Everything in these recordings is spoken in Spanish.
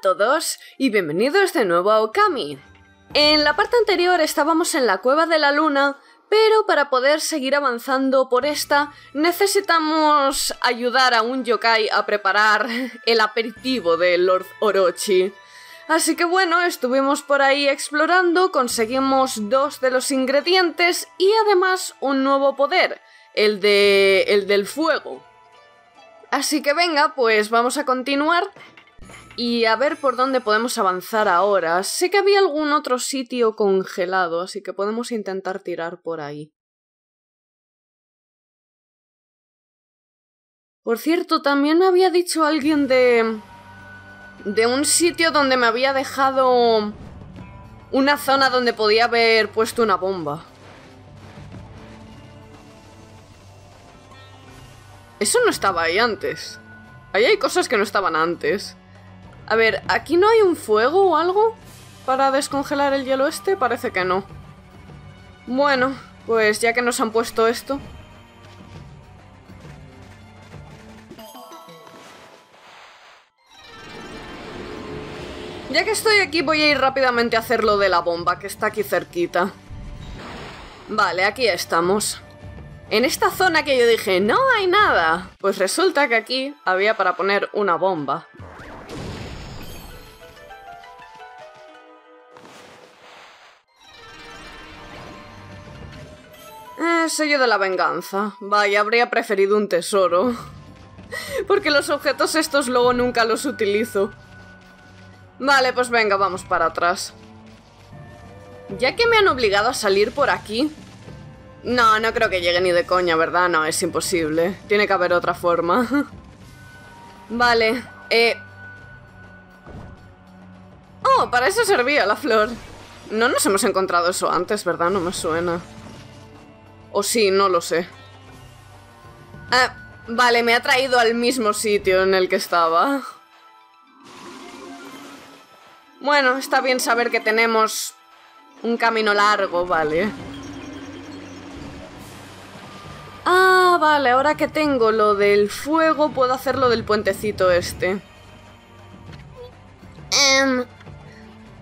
a todos y bienvenidos de nuevo a Okami. En la parte anterior estábamos en la Cueva de la Luna, pero para poder seguir avanzando por esta necesitamos ayudar a un yokai a preparar el aperitivo de Lord Orochi. Así que bueno, estuvimos por ahí explorando, conseguimos dos de los ingredientes y además un nuevo poder, el del fuego. Así que venga, pues vamos a continuar y a ver por dónde podemos avanzar ahora. Sé que había algún otro sitio congelado, así que podemos intentar tirar por ahí. Por cierto, también me había dicho alguien de un sitio donde me había dejado una zona donde podía haber puesto una bomba. Eso no estaba ahí antes. Ahí hay cosas que no estaban antes. A ver, ¿aquí no hay un fuego o algo para descongelar el hielo este? Parece que no. Bueno, pues ya que nos han puesto esto... Ya que estoy aquí voy a ir rápidamente a hacer lo de la bomba, que está aquí cerquita. Vale, aquí estamos. En esta zona que yo dije, no hay nada. Pues resulta que aquí había para poner una bomba. Sello de la venganza. Vaya, habría preferido un tesoro. Porque los objetos estos luego nunca los utilizo. Vale, pues venga, vamos para atrás. Ya que me han obligado a salir por aquí... No, no creo que llegue ni de coña, ¿verdad? No, es imposible. Tiene que haber otra forma. Vale, Oh, para eso servía la flor. No nos hemos encontrado eso antes, ¿verdad? No me suena. O sí, no lo sé. Ah, vale, me ha traído al mismo sitio en el que estaba. Bueno, está bien saber que tenemos un camino largo, vale. Ah, vale, ahora que tengo lo del fuego, puedo hacer lo del puentecito este.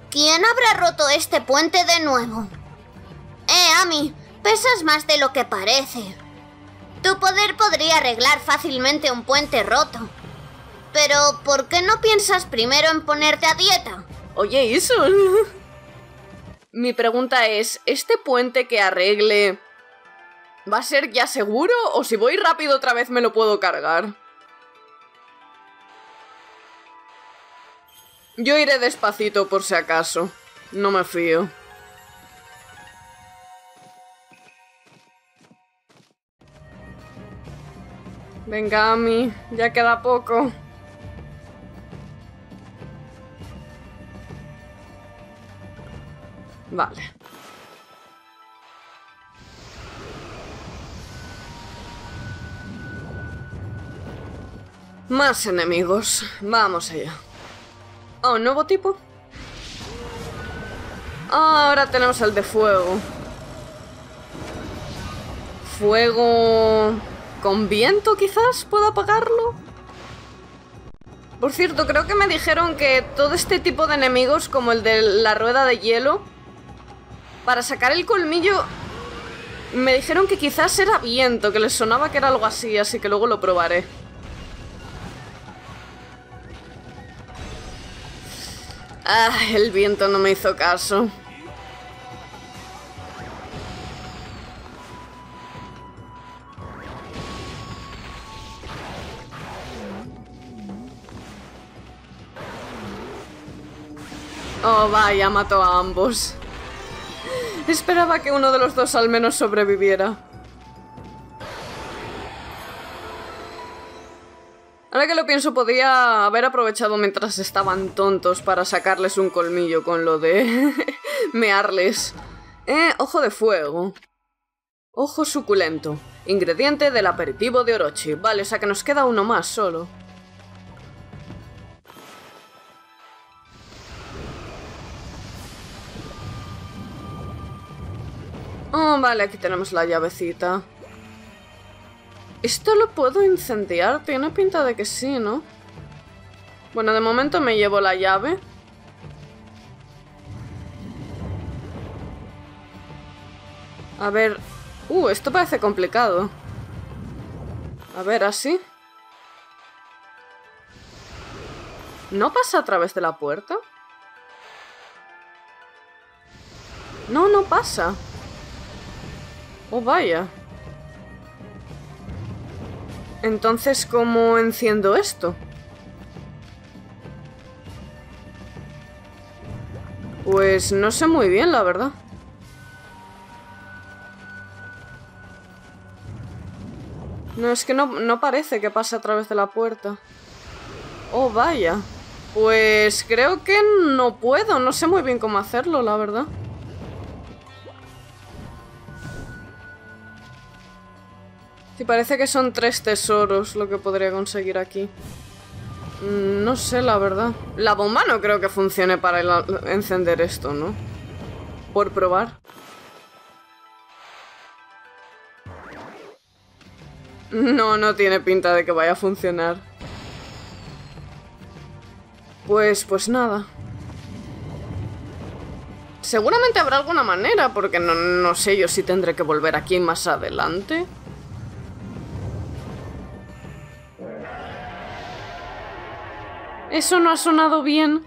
¿Quién habrá roto este puente de nuevo? Ami, pesas más de lo que parece. Tu poder podría arreglar fácilmente un puente roto. Pero, ¿por qué no piensas primero en ponerte a dieta? Oye, Issun. Mi pregunta es, ¿este puente que arregle va a ser ya seguro o si voy rápido otra vez me lo puedo cargar? Yo iré despacito por si acaso. No me fío. Venga, Ami, ya queda poco. Vale. Más enemigos. Vamos allá. Oh, ¿nuevo tipo? Ahora tenemos el de fuego. Fuego... ¿Con viento quizás pueda apagarlo? Por cierto, creo que me dijeron que todo este tipo de enemigos, como el de la rueda de hielo... Para sacar el colmillo, me dijeron que quizás era viento, que les sonaba que era algo así, así que luego lo probaré. Ah, el viento no me hizo caso. Oh, vaya, mató a ambos. Esperaba que uno de los dos al menos sobreviviera. Ahora que lo pienso, podría haber aprovechado mientras estaban tontos para sacarles un colmillo con lo de mearles. Ojo de fuego. Ojo suculento. Ingrediente del aperitivo de Orochi. Vale, o sea que nos queda uno más solo. Oh, vale, aquí tenemos la llavecita. ¿Esto lo puedo incendiar? Tiene pinta de que sí, ¿no? Bueno, de momento me llevo la llave. A ver... esto parece complicado. A ver, así. ¿No pasa a través de la puerta? No, no pasa. Oh, vaya. Entonces, ¿cómo enciendo esto? Pues no sé muy bien, la verdad. No, es que no parece que pase a través de la puerta. Oh, vaya. Pues creo que no puedo. No sé muy bien cómo hacerlo, la verdad. Sí, parece que son 3 tesoros lo que podría conseguir aquí. No sé, la verdad. La bomba no creo que funcione para encender esto, ¿no? Por probar. No, no tiene pinta de que vaya a funcionar. Pues nada. Seguramente habrá alguna manera, porque no sé yo si tendré que volver aquí más adelante. Eso no ha sonado bien.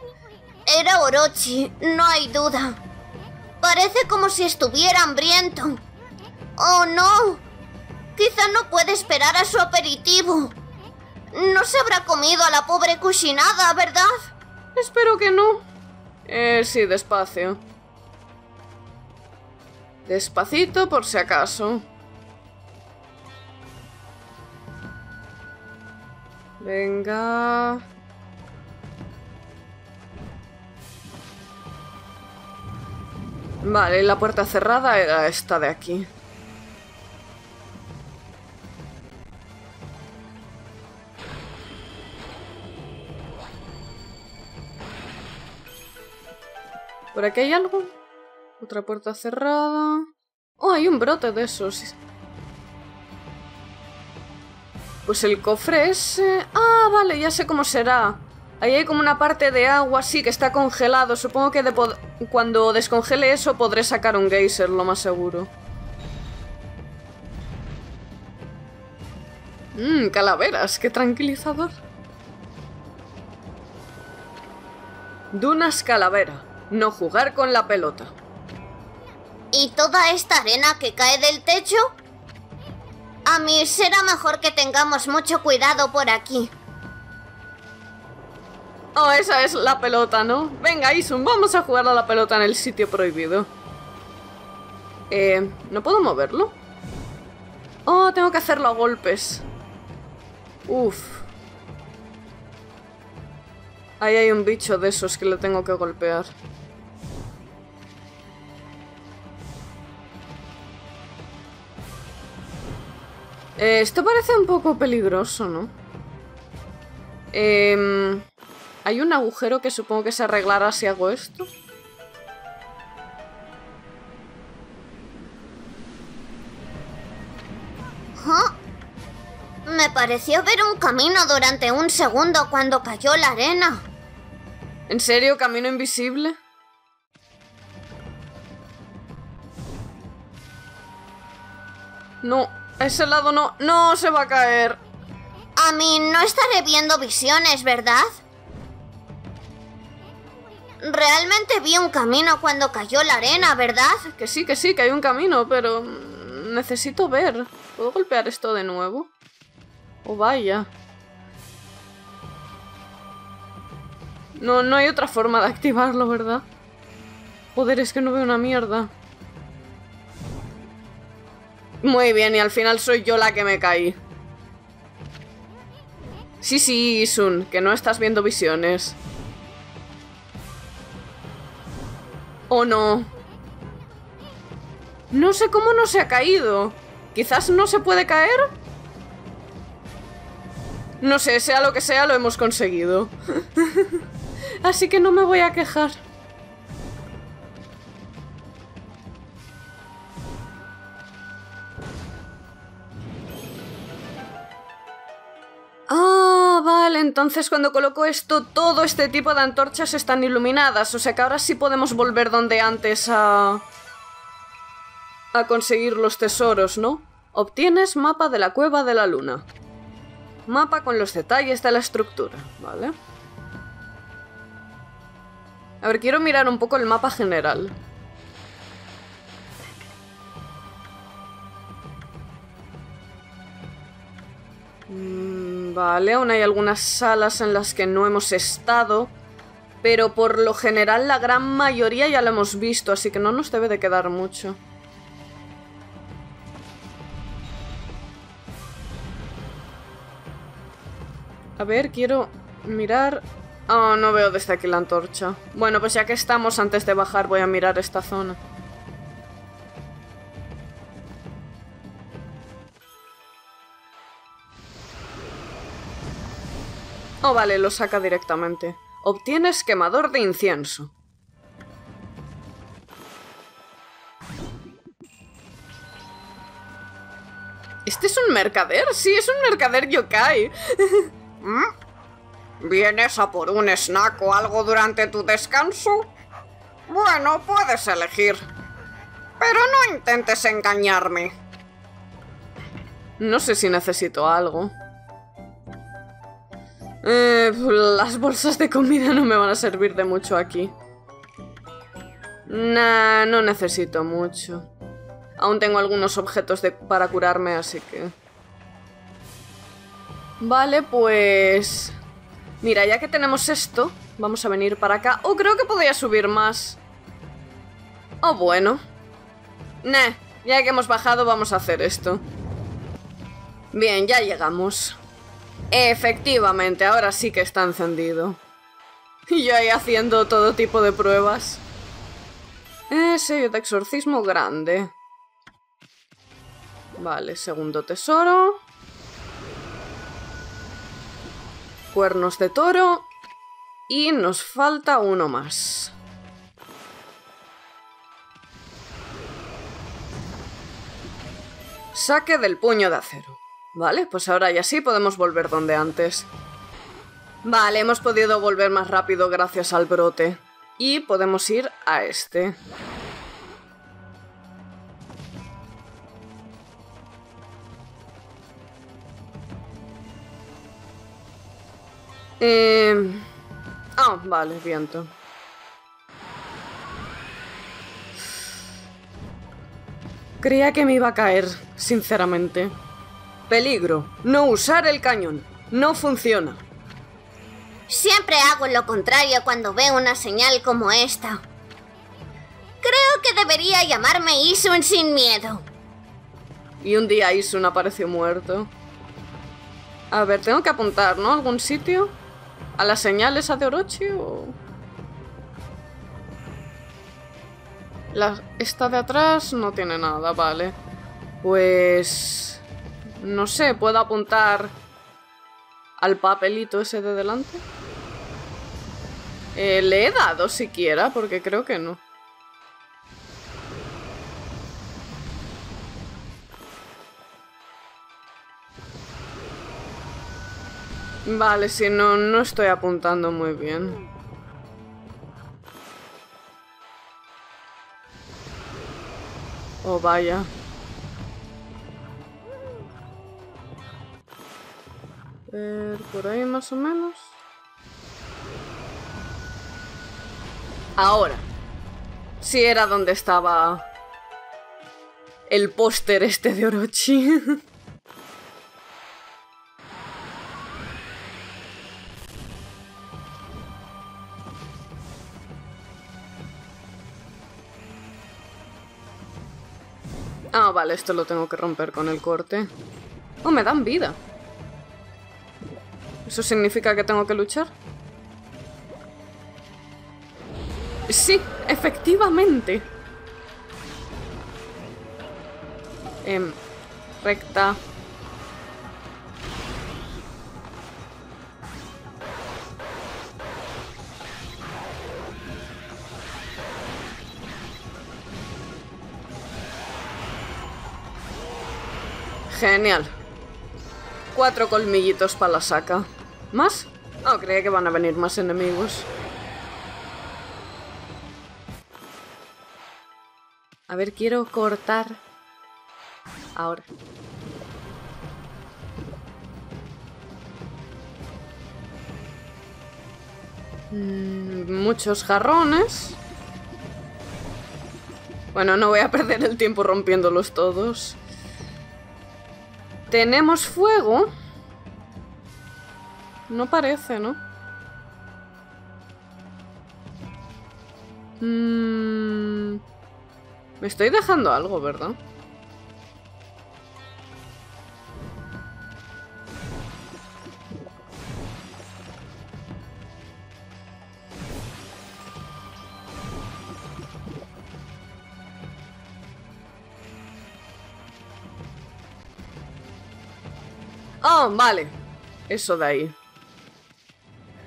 Era Orochi, no hay duda. Parece como si estuviera hambriento. ¡Oh, no! Quizá no puede esperar a su aperitivo. No se habrá comido a la pobre Kushinada, ¿verdad? Espero que no. Sí, despacio. Despacito por si acaso. Venga. Vale, la puerta cerrada era esta de aquí. ¿Por aquí hay algo? Otra puerta cerrada... ¡Oh, hay un brote de esos! Pues el cofre ese... ¡Ah, vale! Ya sé cómo será. Ahí hay como una parte de agua así que está congelado. Supongo que cuando descongele eso podré sacar un geyser, lo más seguro. Mmm, calaveras. ¡Qué tranquilizador! Dunas calavera. No jugar con la pelota. ¿Y toda esta arena que cae del techo? A mí será mejor que tengamos mucho cuidado por aquí. Oh, esa es la pelota, ¿no? Venga, Issun, vamos a jugar a la pelota en el sitio prohibido. ¿No puedo moverlo? Oh, tengo que hacerlo a golpes. Uf. Ahí hay un bicho de esos que le tengo que golpear. Esto parece un poco peligroso, ¿no? Hay un agujero que supongo que se arreglará si hago esto. ¿Ah? Me pareció ver un camino durante un segundo cuando cayó la arena. ¿En serio? ¿Camino invisible? No, a ese lado no. ¡No, se va a caer! A mí no estaré viendo visiones, ¿verdad? Realmente vi un camino cuando cayó la arena, ¿verdad? Que sí, que hay un camino, pero... necesito ver. ¿Puedo golpear esto de nuevo? Oh, vaya. No hay otra forma de activarlo, ¿verdad? Joder, es que no veo una mierda. Muy bien, y al final soy yo la que me caí. Sí, Issun, que no estás viendo visiones. Oh, no. No sé cómo no se ha caído. Quizás no se puede caer. No sé, sea lo que sea, lo hemos conseguido. Así que no me voy a quejar. Ah, vale, entonces cuando coloco esto, todo este tipo de antorchas están iluminadas. O sea que ahora sí podemos volver donde antes a conseguir los tesoros, ¿no? Obtienes mapa de la Cueva de la Luna. Mapa con los detalles de la estructura, ¿vale? A ver, quiero mirar un poco el mapa general. Vale, aún hay algunas salas en las que no hemos estado, pero por lo general la gran mayoría ya la hemos visto, así que no nos debe de quedar mucho. A ver, quiero mirar... Oh, no veo desde aquí la antorcha. Bueno, pues ya que estamos, antes de bajar voy a mirar esta zona. Oh, vale, lo saca directamente. Obtienes quemador de incienso. ¿Este es un mercader? Sí, es un mercader yokai. ¿Vienes a por un snack o algo durante tu descanso? Bueno, puedes elegir. Pero no intentes engañarme. No sé si necesito algo. Las bolsas de comida no me van a servir de mucho aquí. Nah, no necesito mucho. Aún tengo algunos objetos para curarme, así que... Vale, pues... Mira, ya que tenemos esto, vamos a venir para acá. Oh, creo que podía subir más. Oh, bueno. Nah, ya que hemos bajado vamos a hacer esto. Bien, ya llegamos. Efectivamente, ahora sí que está encendido. Y yo ahí haciendo todo tipo de pruebas. Sello de exorcismo grande. Vale, segundo tesoro. Cuernos de toro. Y nos falta uno más. Saque del puño de acero. Vale, pues ahora ya sí podemos volver donde antes. Vale, hemos podido volver más rápido gracias al brote. Y podemos ir a este. Ah, vale, viento. Creía que me iba a caer, sinceramente. Peligro. No usar el cañón. No funciona. Siempre hago lo contrario cuando veo una señal como esta. Creo que debería llamarme Issun sin miedo. Y un día Issun apareció muerto. A ver, tengo que apuntar, ¿no? ¿A algún sitio? ¿A las señales de Orochi o...? Esta de atrás no tiene nada, vale. Pues... No sé, ¿puedo apuntar al papelito ese de delante? ¿Le he dado siquiera? Porque creo que no. Vale, si no, no estoy apuntando muy bien. Oh, vaya. Por ahí más o menos. Ahora. Sí era donde estaba el póster este de Orochi. Ah, vale, esto lo tengo que romper con el corte. Oh, me dan vida. ¿Eso significa que tengo que luchar? Sí, efectivamente. Recta. Genial. 4 colmillitos para la saca. ¿Más? No, creía que van a venir más enemigos. A ver, quiero cortar... ahora. Muchos jarrones. Bueno, no voy a perder el tiempo rompiéndolos todos. ¿Tenemos fuego? No parece, ¿no? Me estoy dejando algo, ¿verdad? Oh, vale. Eso de ahí.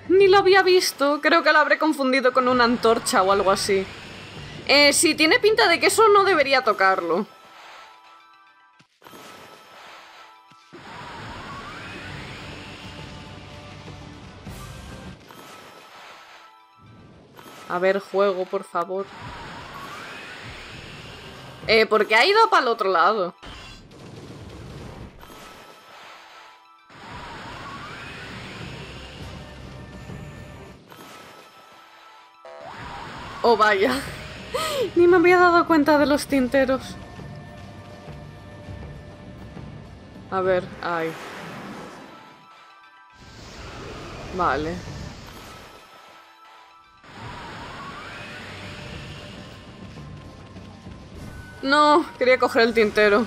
Ni lo había visto. Creo que lo habré confundido con una antorcha o algo así. Sí, tiene pinta de que eso no debería tocarlo. A ver, juego, por favor. Porque ha ido para el otro lado. Oh, vaya. Ni me había dado cuenta de los tinteros. A ver, ay. Vale. No, quería coger el tintero.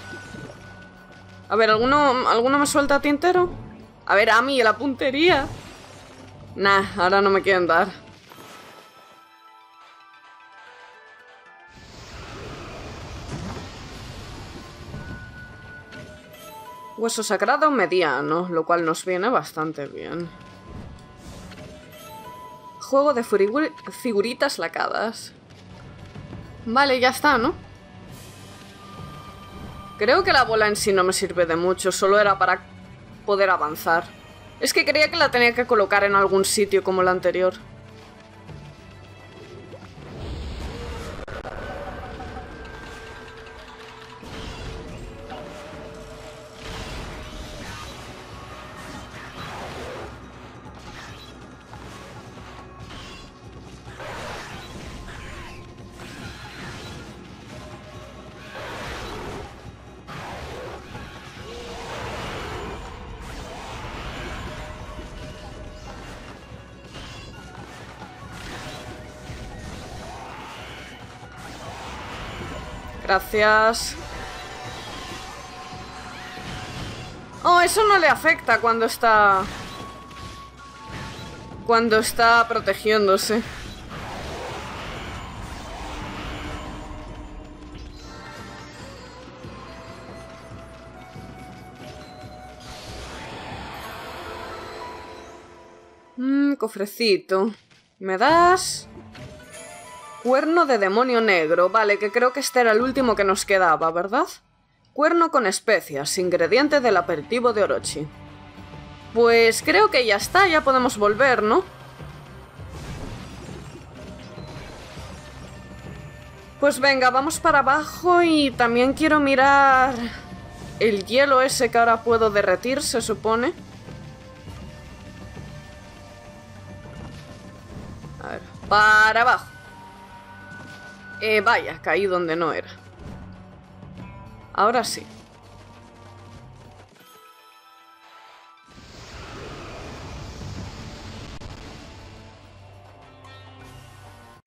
A ver, ¿alguno me suelta tintero? A ver, Ami, la puntería. Nah, ahora no me quieren dar. Hueso sagrado mediano, lo cual nos viene bastante bien. Juego de figuritas lacadas. Vale, ya está, ¿no? Creo que la bola en sí no me sirve de mucho, solo era para poder avanzar. Es que creía que la tenía que colocar en algún sitio como la anterior. Gracias. Oh, eso no le afecta cuando está... cuando está protegiéndose. Cofrecito. ¿Me das...? Cuerno de demonio negro, vale, que creo que este era el último que nos quedaba, ¿verdad? Cuerno con especias, ingrediente del aperitivo de Orochi. Pues creo que ya está, ya podemos volver, ¿no? Pues venga, vamos para abajo y también quiero mirar el hielo ese que ahora puedo derretir, se supone. A ver, para abajo. Vaya, caí donde no era. Ahora sí.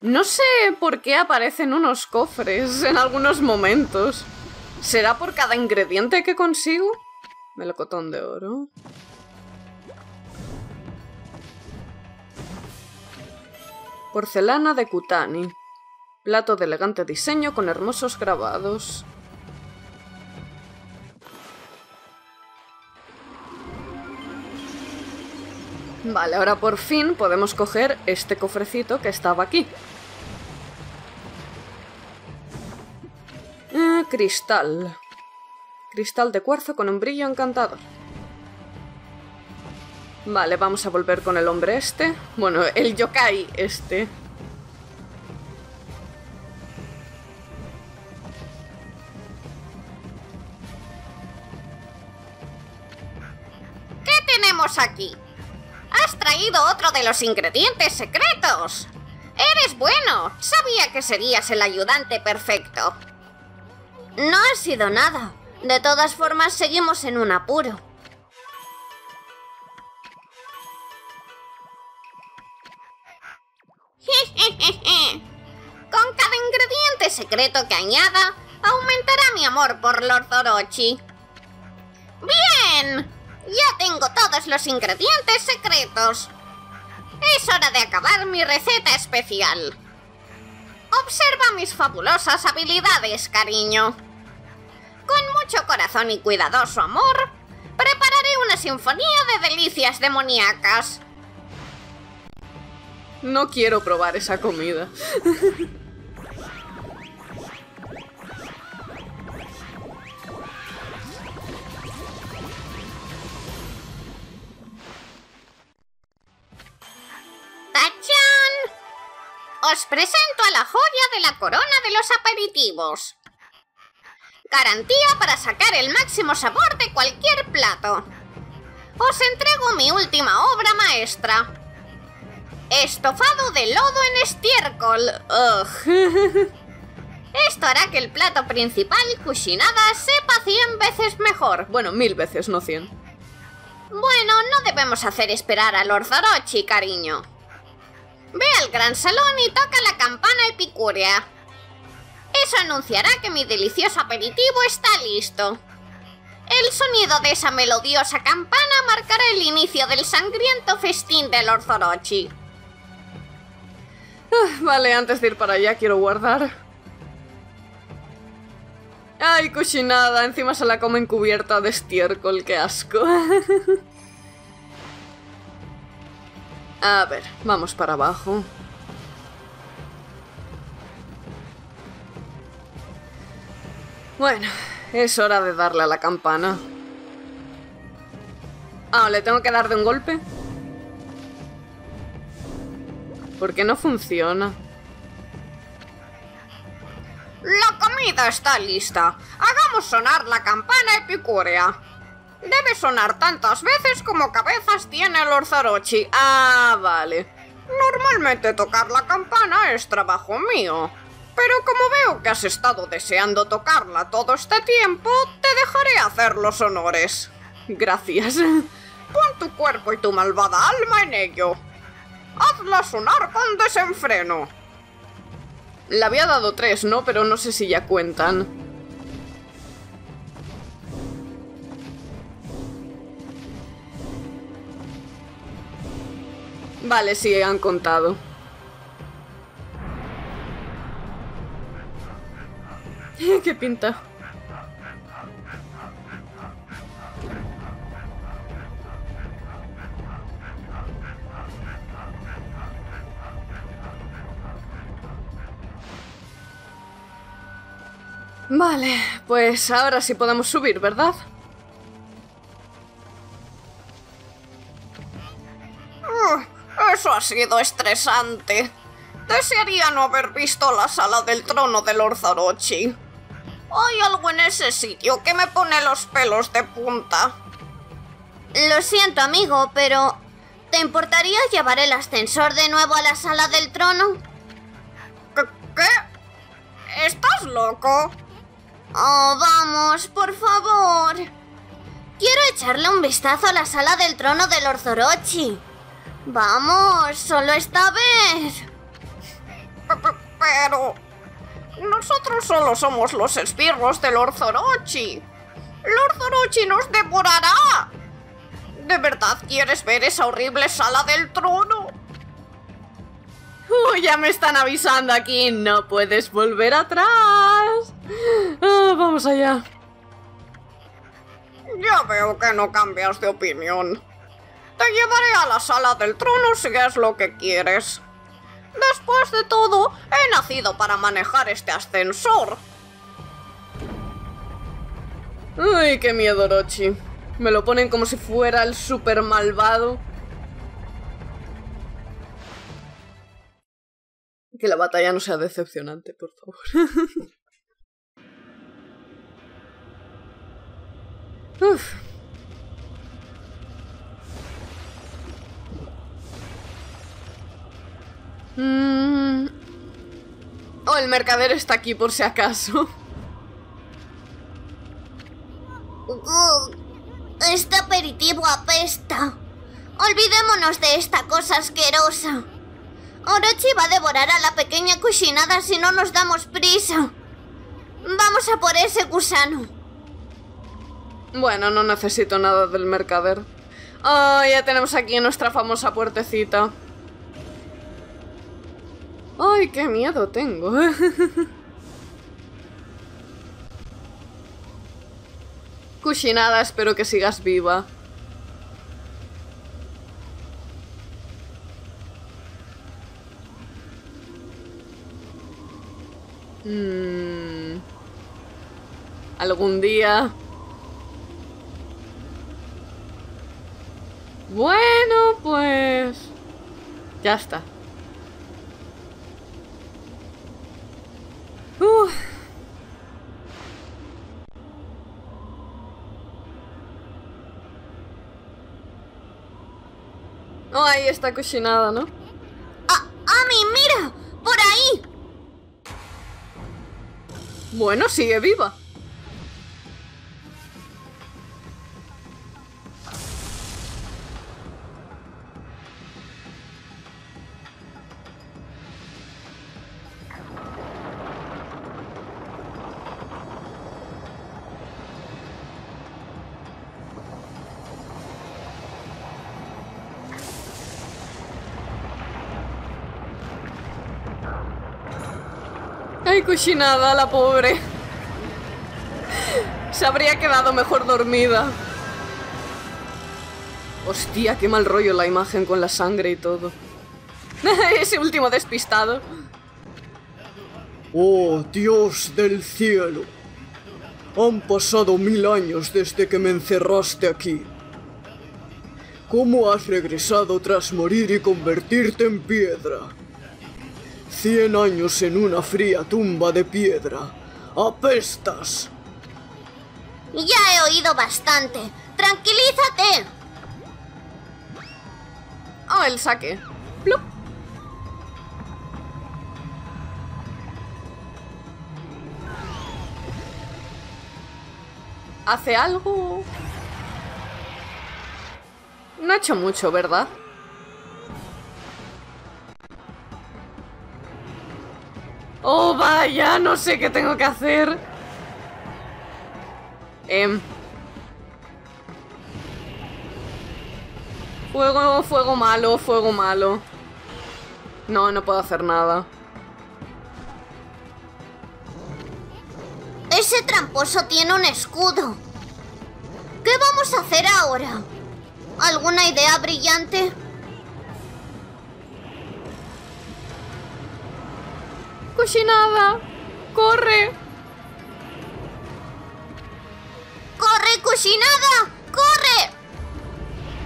No sé por qué aparecen unos cofres en algunos momentos. ¿Será por cada ingrediente que consigo? Melocotón de oro. Porcelana de Kutani. Plato de elegante diseño con hermosos grabados. Vale, ahora por fin podemos coger este cofrecito que estaba aquí. Cristal. Cristal de cuarzo con un brillo encantador. Vale, vamos a volver con el hombre este. Bueno, el yokai este. ¿Qué tenemos aquí? Has traído otro de los ingredientes secretos. ¡Eres bueno! Sabía que serías el ayudante perfecto. No ha sido nada. De todas formas, seguimos en un apuro. Con cada ingrediente secreto que añada, aumentará mi amor por Lord Orochi. ¡Bien! Ya tengo todos los ingredientes secretos. Es hora de acabar mi receta especial. Observa mis fabulosas habilidades, cariño. Con mucho corazón y cuidadoso amor, prepararé una sinfonía de delicias demoníacas. No quiero probar esa comida. ¡Tachán! Os presento a la joya de la corona de los aperitivos. Garantía para sacar el máximo sabor de cualquier plato. Os entrego mi última obra maestra. Estofado de lodo en estiércol. Ugh. Esto hará que el plato principal, Kushinada, sepa 100 veces mejor. Bueno, 1000 veces, no 100. Bueno, no debemos hacer esperar a Lord Orochi, cariño. Ve al gran salón y toca la campana epicúrea. Eso anunciará que mi delicioso aperitivo está listo. El sonido de esa melodiosa campana marcará el inicio del sangriento festín de Lord Orochi. Vale, antes de ir para allá quiero guardar. Ay, Kushinada, encima se la comen cubierta de estiércol, qué asco. A ver, vamos para abajo. Bueno, es hora de darle a la campana. Ah, ¿le tengo que dar de un golpe? Porque no funciona. La comida está lista. Hagamos sonar la campana epicúrea. Debe sonar tantas veces como cabezas tiene Lord Orochi. Ah, vale. Normalmente tocar la campana es trabajo mío. Pero como veo que has estado deseando tocarla todo este tiempo, te dejaré hacer los honores. Gracias. Pon tu cuerpo y tu malvada alma en ello. Hazla sonar con desenfreno. Le había dado 3, ¿no? Pero no sé si ya cuentan. Vale, sí, han contado. ¿Qué pinta? Vale, pues ahora sí podemos subir, ¿verdad? Eso ha sido estresante. Desearía no haber visto la sala del trono de Lord Orochi. Hay algo en ese sitio que me pone los pelos de punta. Lo siento, amigo, pero ¿te importaría llevar el ascensor de nuevo a la sala del trono? ¿Qué? ¿Estás loco? Oh, vamos, por favor. Quiero echarle un vistazo a la sala del trono de Lord Orochi. Vamos, solo esta vez. Pero nosotros solo somos los esbirros de Lord Orochi. Lord Orochi nos devorará. ¿De verdad quieres ver esa horrible sala del trono? Ya me están avisando aquí. No puedes volver atrás. Vamos allá. Ya veo que no cambias de opinión. Te llevaré a la sala del trono si es lo que quieres. Después de todo, he nacido para manejar este ascensor. Uy, qué miedo, Orochi. Me lo ponen como si fuera el super malvado. Que la batalla no sea decepcionante, por favor. Uf. Oh, el mercader está aquí por si acaso. Este aperitivo apesta. Olvidémonos de esta cosa asquerosa. Orochi va a devorar a la pequeña Kushinada si no nos damos prisa. Vamos a por ese gusano. Bueno, no necesito nada del mercader. Oh, ya tenemos aquí nuestra famosa puertecita. Ay, qué miedo tengo. Kushinada, espero que sigas viva. Algún día. Bueno, pues... ya está. Oh, ahí está Kushinada, ¿no? ¡Ami, mira! ¡Por ahí! Bueno, sigue viva. Kushinada, la pobre. Se habría quedado mejor dormida. Hostia, qué mal rollo la imagen con la sangre y todo. Ese último despistado. Oh, Dios del cielo. Han pasado 1000 años desde que me encerraste aquí. ¿Cómo has regresado tras morir y convertirte en piedra? 100 años en una fría tumba de piedra. ¡Apestas! Ya he oído bastante. ¡Tranquilízate! Oh, el saque. ¡Plup! ¿Hace algo? No ha hecho mucho, ¿verdad? ¡Oh, vaya! No sé qué tengo que hacer. Fuego, fuego malo, fuego malo. No, no puedo hacer nada. Ese tramposo tiene un escudo. ¿Qué vamos a hacer ahora? ¿Alguna idea brillante? Kushinada, corre. ¡Corre, Kushinada! ¡Corre!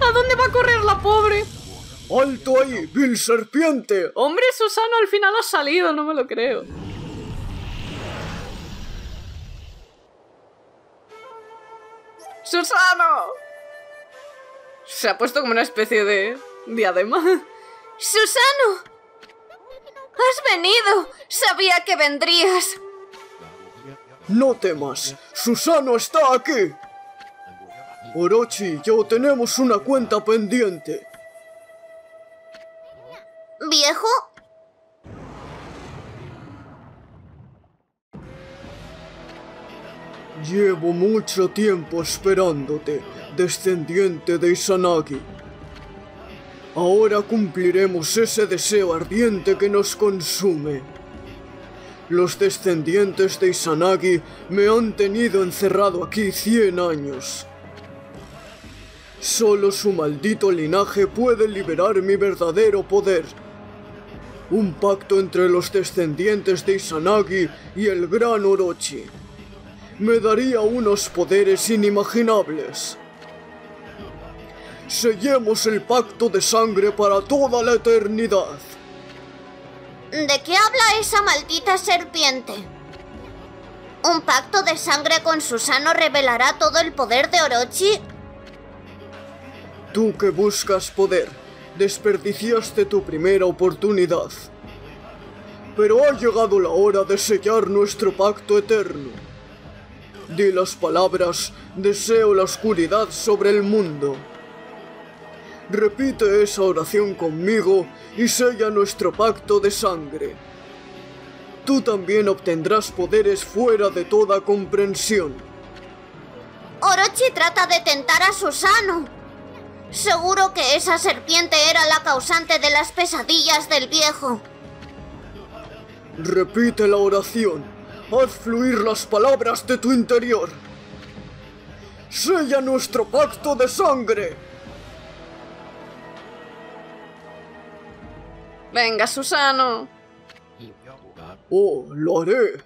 ¿A dónde va a correr la pobre? ¡Alto ahí, vil serpiente! Hombre, Susano, al final ha salido, no me lo creo. ¡Susano! Se ha puesto como una especie de diadema. ¡Susano! ¡Has venido! ¡Sabía que vendrías! No temas, Susano está aquí. Orochi y yo tenemos una cuenta pendiente. ¿Viejo? Llevo mucho tiempo esperándote, descendiente de Izanagi. Ahora cumpliremos ese deseo ardiente que nos consume. Los descendientes de Izanagi me han tenido encerrado aquí 100 años. Solo su maldito linaje puede liberar mi verdadero poder. Un pacto entre los descendientes de Izanagi y el gran Orochi. Me daría unos poderes inimaginables. Sellemos el pacto de sangre para toda la eternidad. ¿De qué habla esa maldita serpiente? ¿Un pacto de sangre con Susano revelará todo el poder de Orochi? Tú que buscas poder, desperdiciaste tu primera oportunidad. Pero ha llegado la hora de sellar nuestro pacto eterno. Di las palabras, deseo la oscuridad sobre el mundo. Repite esa oración conmigo y sella nuestro pacto de sangre. Tú también obtendrás poderes fuera de toda comprensión. Orochi trata de tentar a Susano. Seguro que esa serpiente era la causante de las pesadillas del viejo. Repite la oración. Haz fluir las palabras de tu interior. ¡Sella nuestro pacto de sangre! Venga, Susano. Oh, lo haré.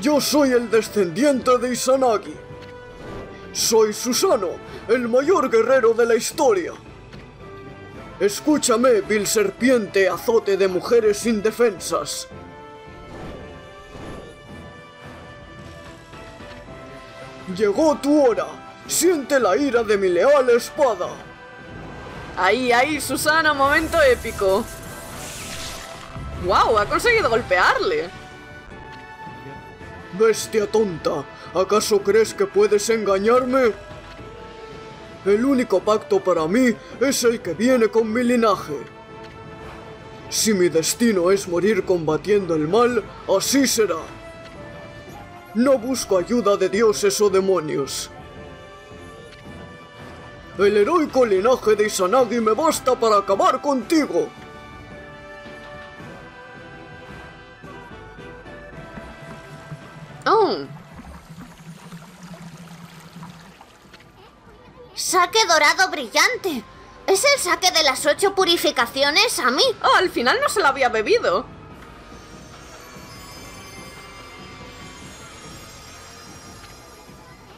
Yo soy el descendiente de Izanagi. Soy Susano, el mayor guerrero de la historia. Escúchame, vil serpiente, azote de mujeres indefensas. Llegó tu hora. Siente la ira de mi leal espada. Ahí, ahí, Susano, momento épico. ¡Guau! Ha conseguido golpearle. Bestia tonta, ¿acaso crees que puedes engañarme? El único pacto para mí es el que viene con mi linaje. Si mi destino es morir combatiendo el mal, así será. No busco ayuda de dioses o demonios. El heroico linaje de Izanagi me basta para acabar contigo. Saque dorado brillante. Es el saque de las 8 purificaciones, Ami. Oh, al final no se la había bebido.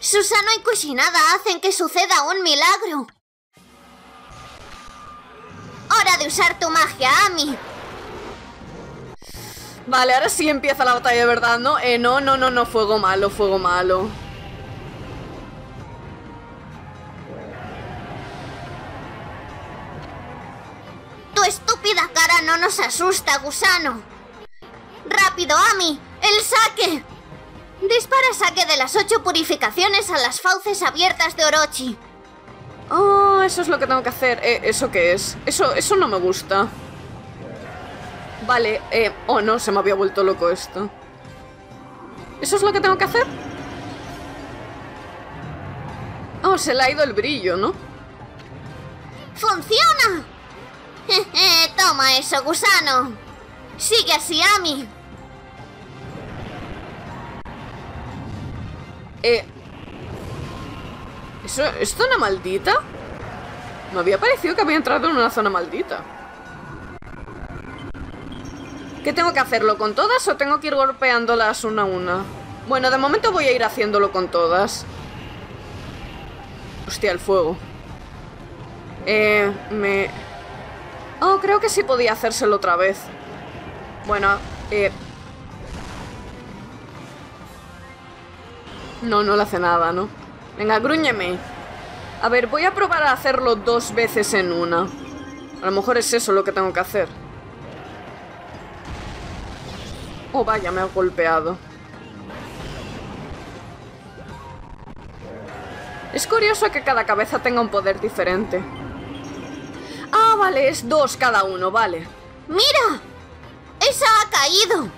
Susano y Kushinada hacen que suceda un milagro. Hora de usar tu magia, Ami. Vale, ahora sí empieza la batalla de verdad, ¿no? No, fuego malo, fuego malo. Tu estúpida cara no nos asusta, gusano. ¡Rápido, Ami! ¡El saque! Dispara saque de las 8 purificaciones a las fauces abiertas de Orochi. Oh, eso es lo que tengo que hacer. ¿Eso qué es? Eso no me gusta. Vale, oh no, se me había vuelto loco esto. ¿Eso es lo que tengo que hacer? Oh, se le ha ido el brillo, ¿no? ¡Funciona! Jeje, toma eso, gusano. Sigue así, Ami. ¿Es zona maldita? Me había parecido que había entrado en una zona maldita. ¿Qué tengo que hacerlo con todas o tengo que ir golpeándolas una a una? Bueno, de momento voy a ir haciéndolo con todas. Hostia, el fuego. Oh, creo que sí podía hacérselo otra vez. Bueno, No, no le hace nada, ¿no? Venga, grúñeme. A ver, voy a probar a hacerlo 2 veces en una. A lo mejor es eso lo que tengo que hacer. Oh, vaya, me ha golpeado. Es curioso que cada cabeza tenga un poder diferente. Ah, vale, es 2 cada uno, vale. ¡Mira! ¡Esa ha caído!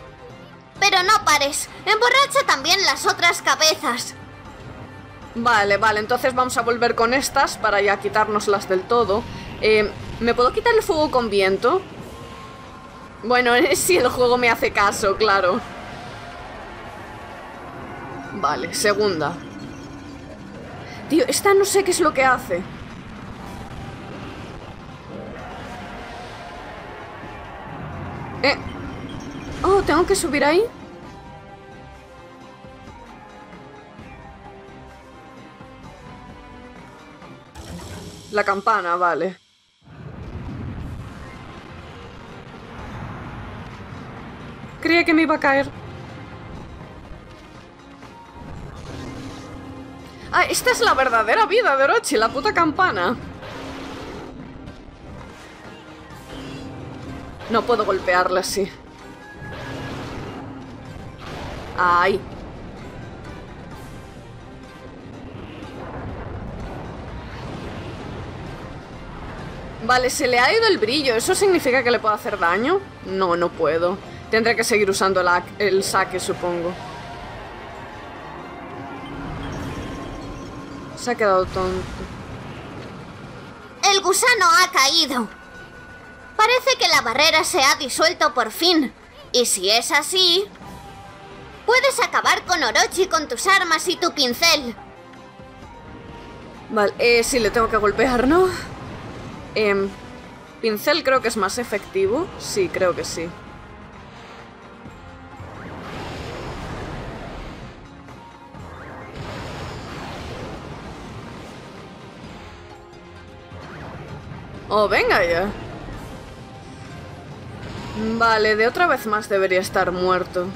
Pero no pares, emborracha también las otras cabezas. Vale, vale, entonces vamos a volver con estas para ya quitárnoslas del todo. ¿Me puedo quitar el fuego con viento? Bueno, si el juego me hace caso, claro. Vale, segunda. Tío, esta no sé qué es lo que hace. Oh, ¿tengo que subir ahí? La campana, vale. Creía que me iba a caer. Ah, esta es la verdadera vida de Orochi, la puta campana. No puedo golpearla así. Ay. Vale, se le ha ido el brillo. ¿Eso significa que le puedo hacer daño? No, no puedo. Tendré que seguir usando el saque, supongo. Se ha quedado tonto. El gusano ha caído. Parece que la barrera se ha disuelto por fin. Y si es así, puedes acabar con Orochi con tus armas y tu pincel. Vale, sí, le tengo que golpear, ¿no? Pincel creo que es más efectivo. Sí, creo que sí. Oh, venga ya. Vale, de otra vez más debería estar muerto.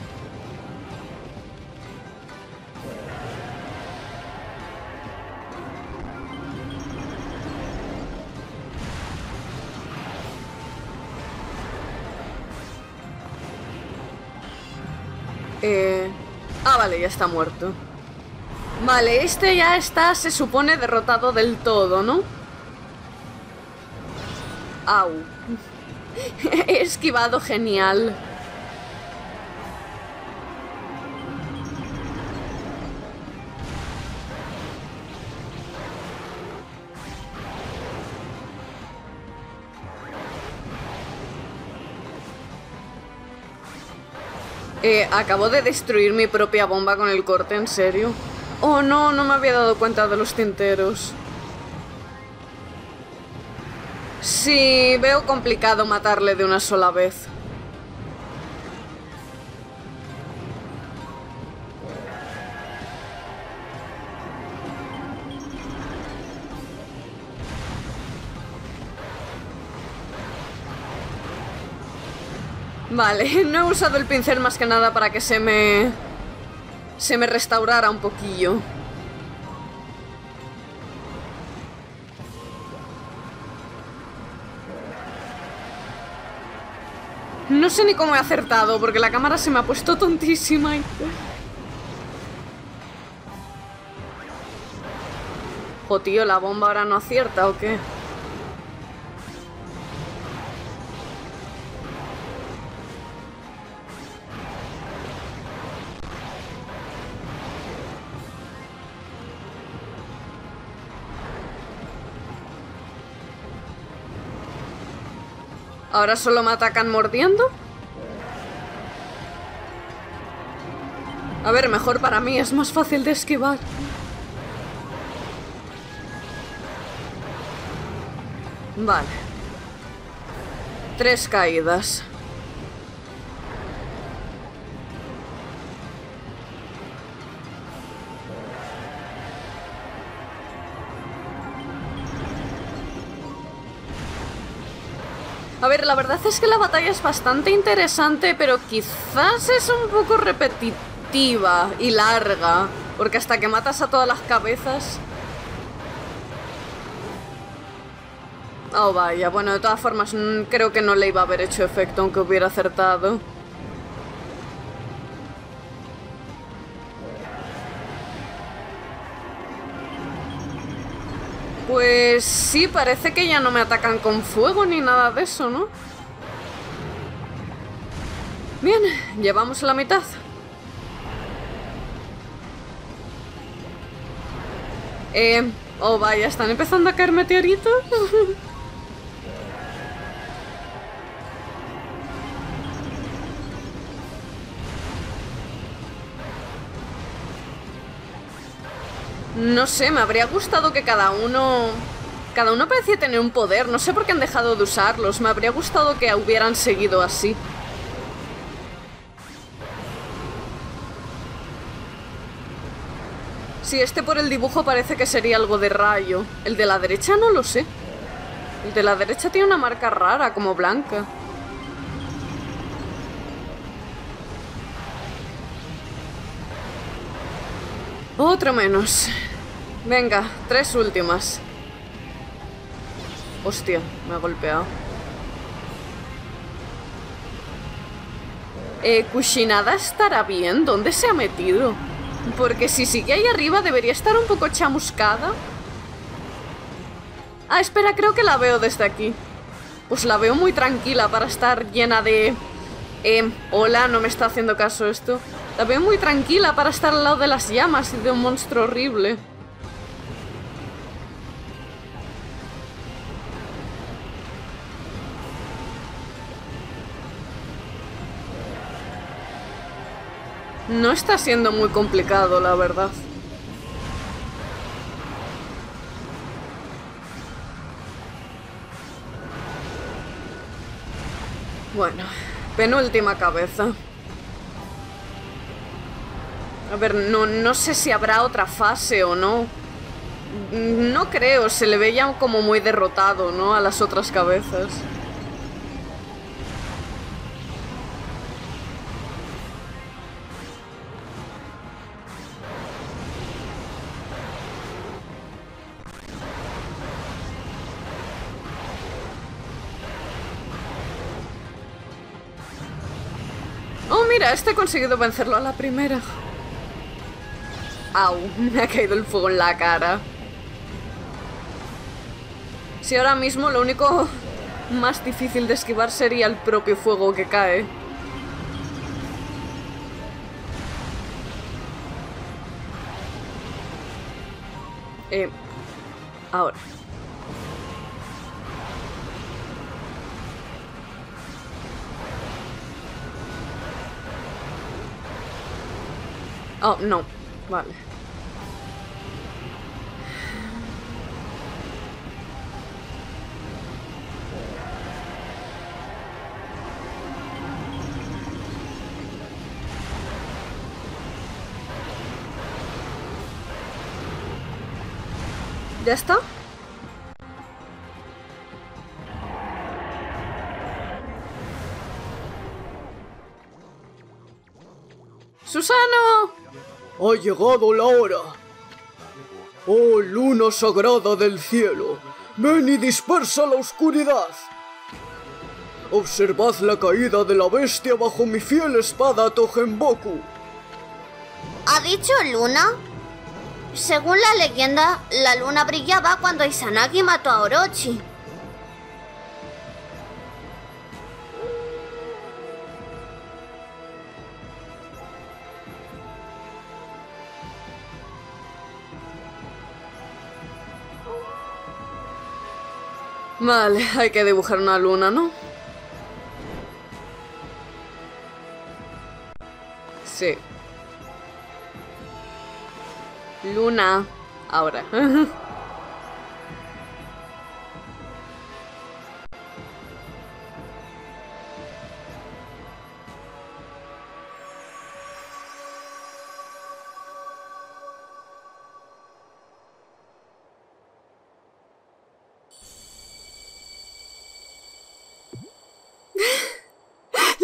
Ah, vale, ya está muerto. Vale, este ya está, se supone, derrotado del todo, ¿no? Au. He esquivado genial. Acabo de destruir mi propia bomba con el corte, ¿en serio? Oh no, no me había dado cuenta de los tinteros. Sí, veo complicado matarle de una sola vez. Vale, no he usado el pincel más que nada para que se me restaurara un poquillo. No sé ni cómo he acertado, porque la cámara se me ha puesto tontísima. Oh, tío, ¿la bomba ahora no acierta o qué? ¿Ahora solo me atacan mordiendo? A ver, mejor para mí, es más fácil de esquivar. Vale. 3 caídas. A ver, la verdad es que la batalla es bastante interesante, pero quizás es un poco repetitiva y larga, porque hasta que matas a todas las cabezas... Oh, vaya, bueno, de todas formas, creo que no le iba a haber hecho efecto aunque hubiera acertado. Pues sí, parece que ya no me atacan con fuego ni nada de eso, ¿no? Bien, llevamos la mitad. Oh, vaya, ¿están empezando a caer meteoritos? No sé, me habría gustado que cada uno parecía tener un poder. No sé por qué han dejado de usarlos. Me habría gustado que hubieran seguido así. Sí, este por el dibujo parece que sería algo de rayo. El de la derecha no lo sé. El de la derecha tiene una marca rara, como blanca. Otro menos. Venga, tres últimas. Hostia, me ha golpeado. Kushinada estará bien. ¿Dónde se ha metido? Porque si sigue ahí arriba debería estar un poco chamuscada. Ah, espera, creo que la veo desde aquí. Pues la veo muy tranquila para estar llena de... hola, no me está haciendo caso esto. La veo muy tranquila para estar al lado de las llamas y de un monstruo horrible. No está siendo muy complicado, la verdad. Bueno, penúltima cabeza. A ver, no sé si habrá otra fase o no. No creo, se le veía como muy derrotado, ¿no? A las otras cabezas. Mira, este he conseguido vencerlo a la primera. Au, me ha caído el fuego en la cara. Si ahora mismo lo único más difícil de esquivar sería el propio fuego que cae. Ahora. Oh, no. Vale. ¿Ya está? ¡Susano! ¡Ha llegado la hora! ¡Oh, luna sagrada del cielo! ¡Ven y dispersa la oscuridad! ¡Observad la caída de la bestia bajo mi fiel espada Tohenboku! ¿Ha dicho luna? Según la leyenda, la luna brillaba cuando Izanagi mató a Orochi. Vale, hay que dibujar una luna, ¿no? Sí. Luna. Ahora.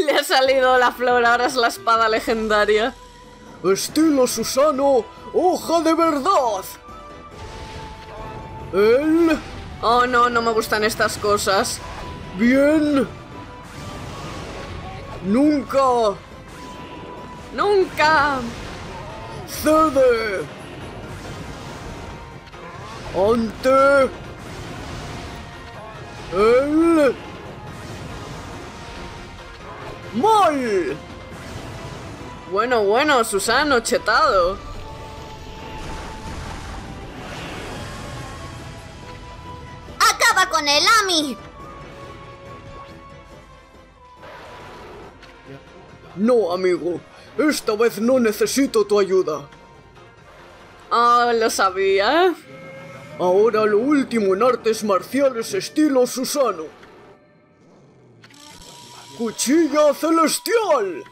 Ha salido la flor, ahora es la espada legendaria. Estilo Susano, hoja de verdad. El... Oh no, no me gustan estas cosas. Bien. Nunca. Nunca. Cede. Ante. El... ¡Mol! Bueno, Susano, chetado. ¡Acaba con el Ami! No, amigo. Esta vez no necesito tu ayuda. Ah, lo sabía. Ahora lo último en artes marciales estilo Susano. ¡Cuchilla celestial!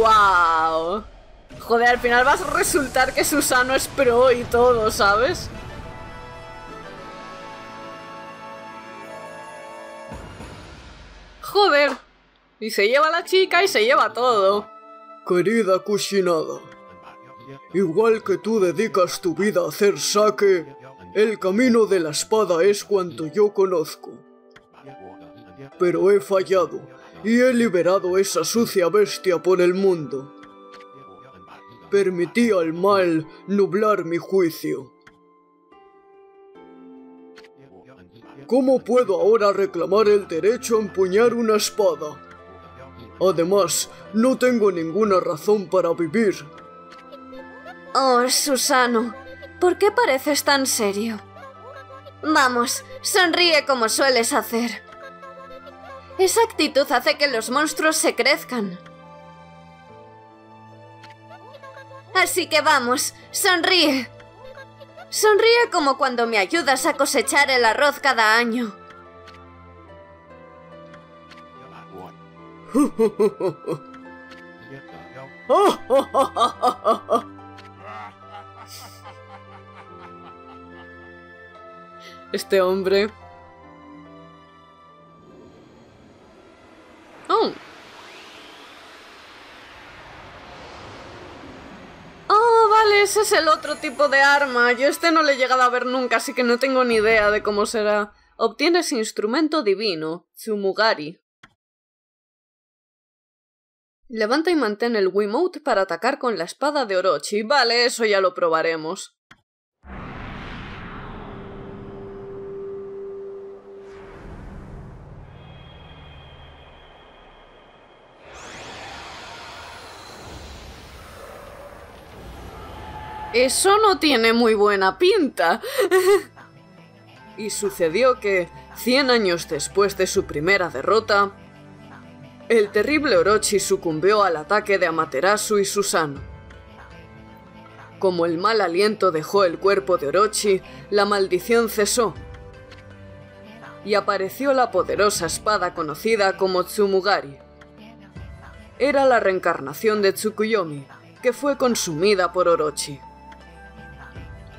¡Wow! Joder, al final vas a resultar que Susano es pro y todo, ¿sabes? Joder. Y se lleva a la chica y se lleva todo. Querida Kushinada, igual que tú dedicas tu vida a hacer sake, el camino de la espada es cuanto yo conozco. Pero he fallado y he liberado esa sucia bestia por el mundo. Permití al mal nublar mi juicio. ¿Cómo puedo ahora reclamar el derecho a empuñar una espada? Además, no tengo ninguna razón para vivir. Oh, Susano, ¿por qué pareces tan serio? Vamos, sonríe como sueles hacer. Esa actitud hace que los monstruos se crezcan. Así que vamos, sonríe. Sonríe como cuando me ayudas a cosechar el arroz cada año. Este hombre... Oh. Oh, vale, ese es el otro tipo de arma. Yo este no le he llegado a ver nunca, así que no tengo ni idea de cómo será. Obtienes instrumento divino, Tsumugari. Levanta y mantén el Wiimote para atacar con la espada de Orochi. Vale, eso ya lo probaremos. Eso no tiene muy buena pinta. Y sucedió que, 100 años después de su primera derrota, el terrible Orochi sucumbió al ataque de Amaterasu y Susano. Como el mal aliento dejó el cuerpo de Orochi, la maldición cesó. Y apareció la poderosa espada conocida como Tsumugari. Era la reencarnación de Tsukuyomi, que fue consumida por Orochi.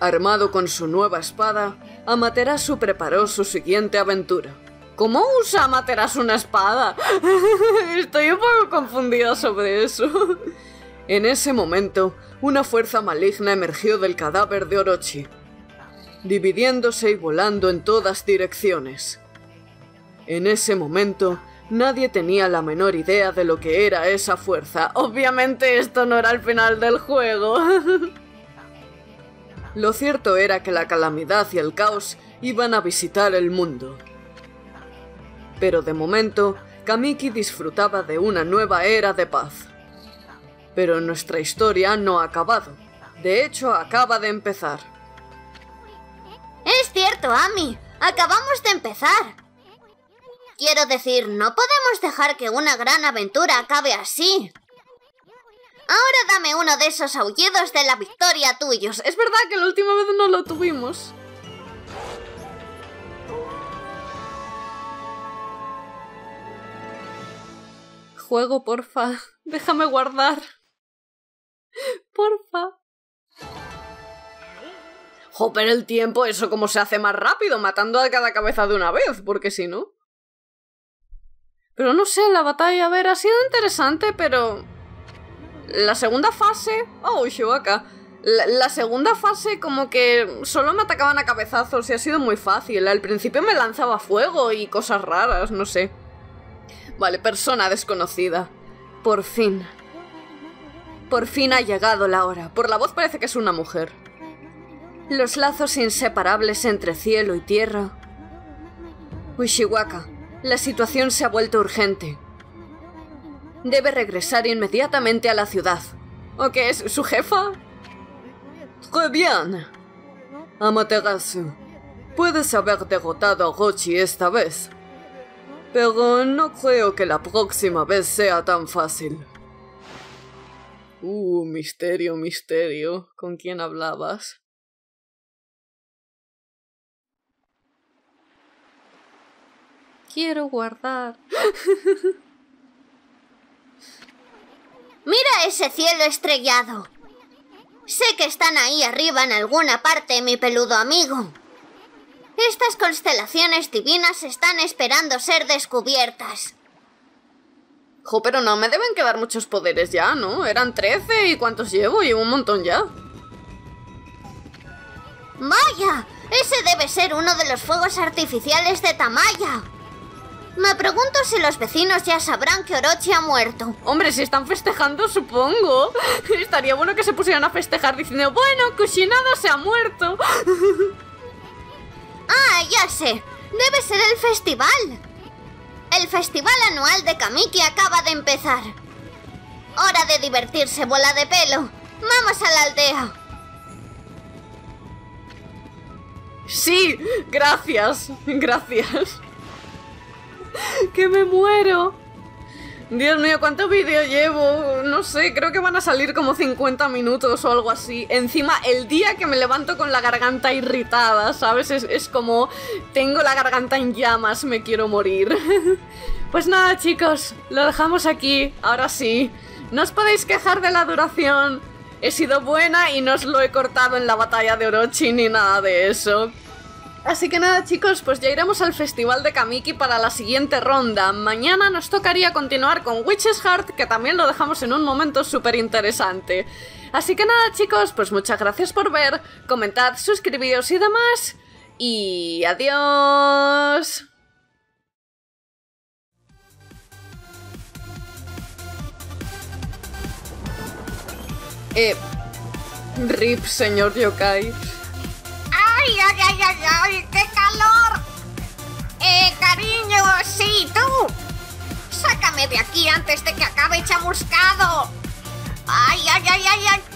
Armado con su nueva espada, Amaterasu preparó su siguiente aventura. ¿Cómo usa Amaterasu una espada? Estoy un poco confundida sobre eso. En ese momento, una fuerza maligna emergió del cadáver de Orochi, dividiéndose y volando en todas direcciones. En ese momento, nadie tenía la menor idea de lo que era esa fuerza. Obviamente esto no era el final del juego. Lo cierto era que la calamidad y el caos iban a visitar el mundo. Pero de momento, Kamiki disfrutaba de una nueva era de paz. Pero nuestra historia no ha acabado. De hecho, acaba de empezar. Es cierto, Ami. Acabamos de empezar. Quiero decir, no podemos dejar que una gran aventura acabe así. Ahora dame uno de esos aullidos de la victoria tuyos. Es verdad que la última vez no lo tuvimos. Juego, porfa. Déjame guardar. Porfa. Jo, pero el tiempo, eso como se hace más rápido, matando a cada cabeza de una vez, porque si no... Pero no sé, la batalla, a ver, ha sido interesante, pero... La segunda fase... Oh, Ushiwaka. La segunda fase como que solo me atacaban a cabezazos y ha sido muy fácil. Al principio me lanzaba fuego y cosas raras, no sé. Vale, persona desconocida. Por fin. Por fin ha llegado la hora. Por la voz parece que es una mujer. Los lazos inseparables entre cielo y tierra. Ushiwaka, la situación se ha vuelto urgente. Debe regresar inmediatamente a la ciudad. ¿O qué es? ¿Su jefa? Très bien. Amaterasu, puedes haber derrotado a Orochi esta vez. Pero no creo que la próxima vez sea tan fácil. Misterio, misterio. ¿Con quién hablabas? Quiero guardar... ¡Mira ese cielo estrellado! Sé que están ahí arriba en alguna parte, mi peludo amigo. Estas constelaciones divinas están esperando ser descubiertas. Jo, pero no me deben quedar muchos poderes ya, ¿no? Eran 13 y ¿cuántos llevo? Llevo un montón ya. ¡Vaya! Ese debe ser uno de los fuegos artificiales de Tamaya. Me pregunto si los vecinos ya sabrán que Orochi ha muerto. Hombre, si están festejando, supongo. Estaría bueno que se pusieran a festejar diciendo, bueno, Kushinada se ha muerto. Ah, ya sé. Debe ser el festival. El festival anual de Kamiki acaba de empezar. Hora de divertirse, bola de pelo. Vamos a la aldea. Sí, gracias, gracias. ¡Que me muero! Dios mío, ¿cuánto vídeo llevo? No sé, creo que van a salir como 50 minutos o algo así. Encima, el día que me levanto con la garganta irritada, ¿sabes? Es como, tengo la garganta en llamas, me quiero morir. Pues nada, chicos, lo dejamos aquí, ahora sí. No os podéis quejar de la duración. He sido buena y no os lo he cortado en la batalla de Orochi ni nada de eso. Así que nada, chicos, pues ya iremos al festival de Kamiki para la siguiente ronda. Mañana nos tocaría continuar con Witch's Heart, que también lo dejamos en un momento súper interesante. Así que nada, chicos, pues muchas gracias por ver, comentad, suscribíos y demás. Y adiós. RIP, señor yokai. ¡Ay, ay, ay, ay, ay! ¡Qué calor! Cariño, sí, tú. Sácame de aquí antes de que acabe chamuscado. ¡Ay, ay, ay, ay, ay!